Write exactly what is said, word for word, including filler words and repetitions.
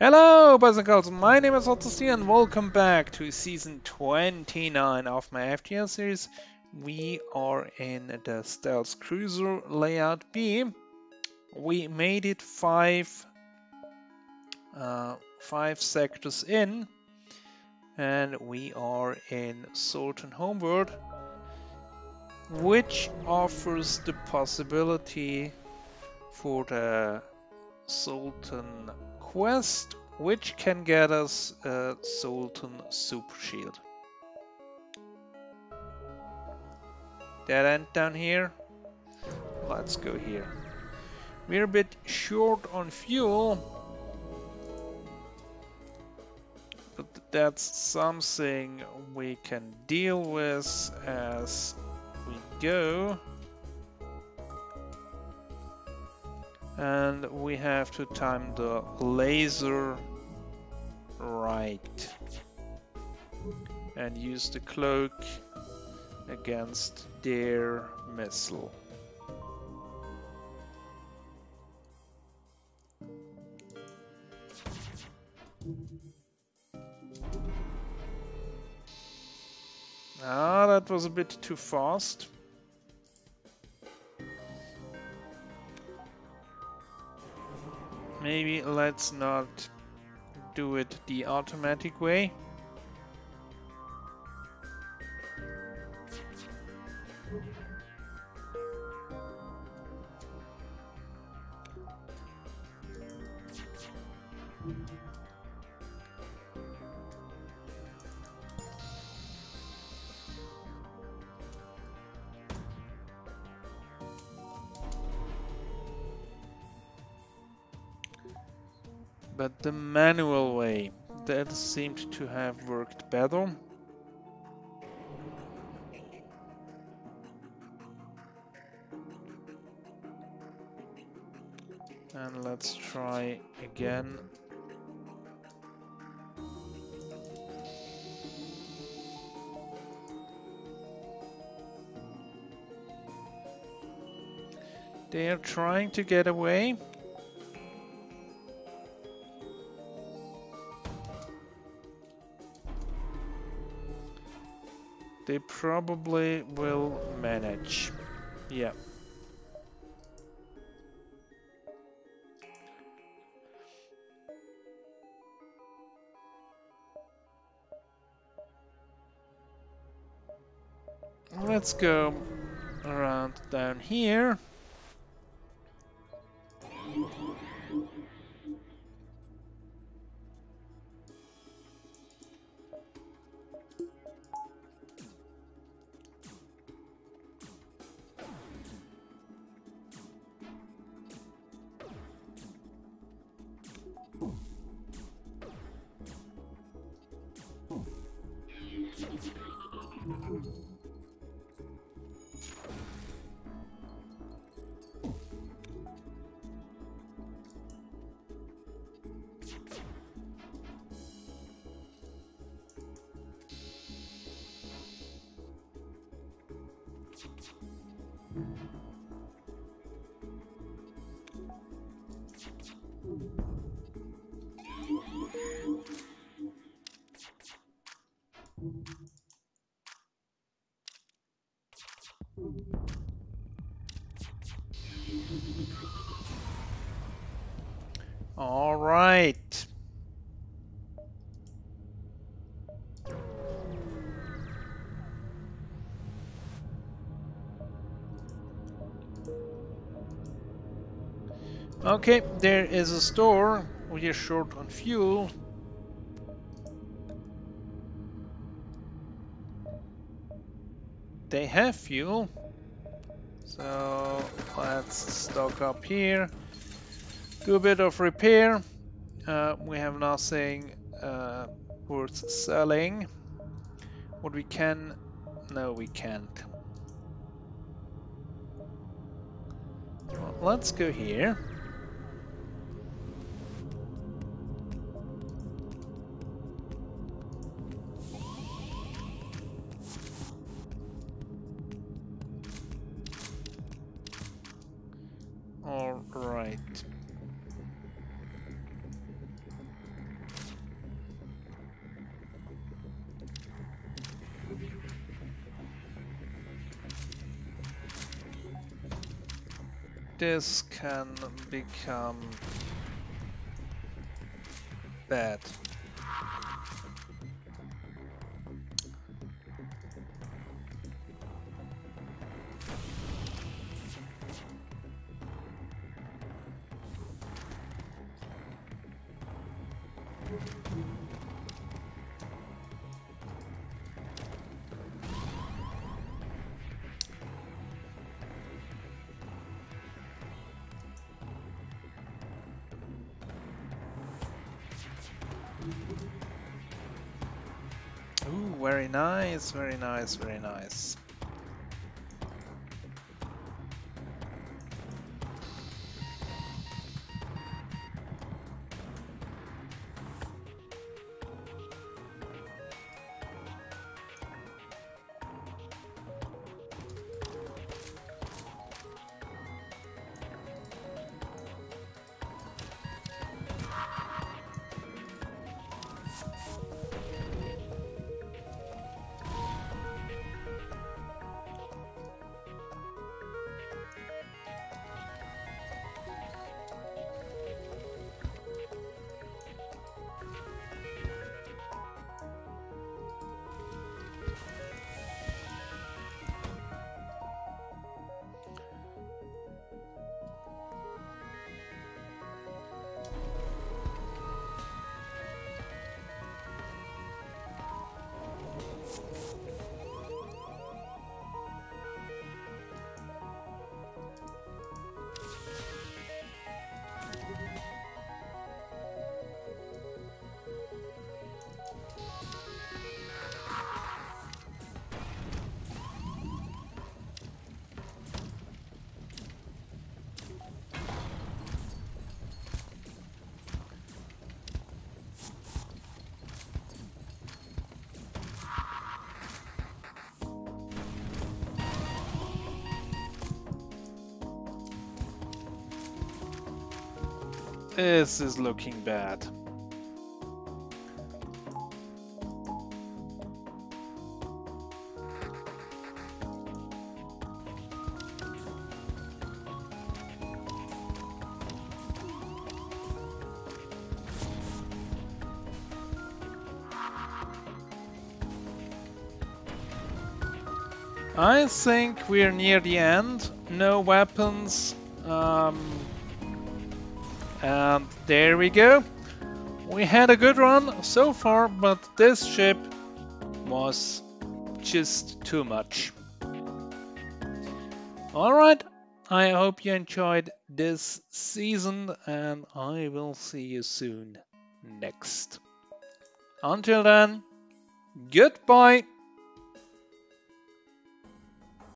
Hello, boys and girls, my name is Otto Steer and welcome back to season twenty-nine of my F T L series. We are in the Stealth Cruiser layout B. We made it five, uh, five sectors in, and we are in Sultan Homeworld, which offers the possibility for the Sultan quest, which can get us a Sultan super shield. Dead end down here. Let's go here. We're a bit short on fuel, but that's something we can deal with as we go. And we have to time the laser right and use the cloak against their missile. Ah, that was a bit too fast. Maybe let's not do it the automatic way. But the manual way, that seemed to have worked better. And let's try again. They are trying to get away. They probably will manage. Yeah. Let's go around down here. All right. Okay, there is a store. We are short on fuel. They have fuel. So let's stock up here. Do a bit of repair. Uh, we have nothing uh, worth selling. What we can... No, we can't. Well, let's go here. All right. this can become bad. Very nice, very nice, very nice. This is looking bad. I think we're near the end. No weapons. Um... And there we go. We had a good run so far, but this ship was just too much. Alright, I hope you enjoyed this season, and I will see you soon next. Until then, goodbye!